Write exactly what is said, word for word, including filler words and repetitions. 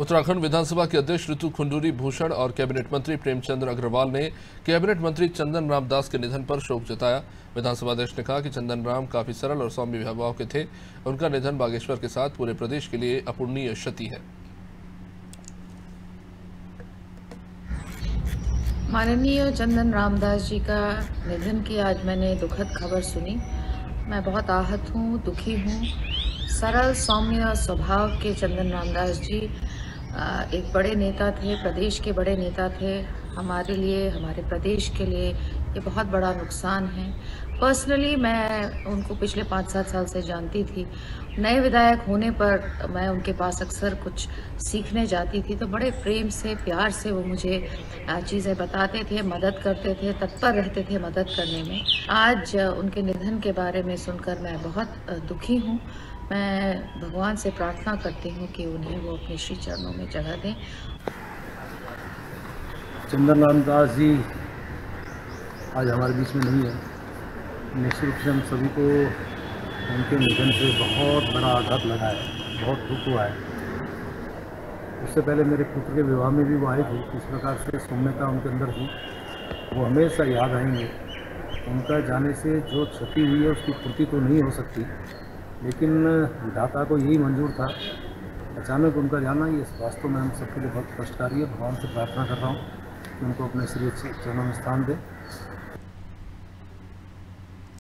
उत्तराखंड विधानसभा के अध्यक्ष ऋतु खंडूरी भूषण और कैबिनेट मंत्री प्रेमचंद अग्रवाल ने कैबिनेट मंत्री चंदन रामदास के निधन पर शोक जताया। विधानसभा अध्यक्ष ने कहा कि चंदन राम काफी सरल और सौम्य स्वभाव के थे। उनका निधन बागेश्वर के साथ पूरे प्रदेश के लिए अपूर्णीय क्षति है। माननीय चंदन रामदास जी का निधन की आज मैंने दुखद खबर सुनी। मैं बहुत आहत हूँ, दुखी हूँ। सरल सौम्य स्वभाव के चंदन रामदास जी एक बड़े नेता थे, प्रदेश के बड़े नेता थे। हमारे लिए, हमारे प्रदेश के लिए ये बहुत बड़ा नुकसान है। पर्सनली मैं उनको पिछले पाँच सात साल से जानती थी। नए विधायक होने पर मैं उनके पास अक्सर कुछ सीखने जाती थी, तो बड़े प्रेम से, प्यार से वो मुझे चीज़ें बताते थे, मदद करते थे, तत्पर रहते थे मदद करने में। आज उनके निधन के बारे में सुनकर मैं बहुत दुखी हूँ। मैं भगवान से प्रार्थना करती हूँ कि उन्हें वो अपने श्री चरणों में जगह दें। चंदन रामदास जी आज हमारे बीच में नहीं है। निश्चित रूप से हम सभी को उनके निधन से बहुत बड़ा आघात लगा है, बहुत दुख हुआ है। उससे पहले मेरे पुत्र के विवाह में भी वो आई थी। इस प्रकार से सौम्यता उनके अंदर थी, वो हमेशा याद आएंगे। उनका जाने से जो क्षति हुई है उसकी पूर्ति तो नहीं हो सकती, लेकिन दाता को यही मंजूर था। अचानक उनका जाना ये वास्तव में हम सबके लिए बहुत कष्टकारी है। भगवान से प्रार्थना कर रहा हूँ कि उनको अपने श्री चरणों में स्थान दें।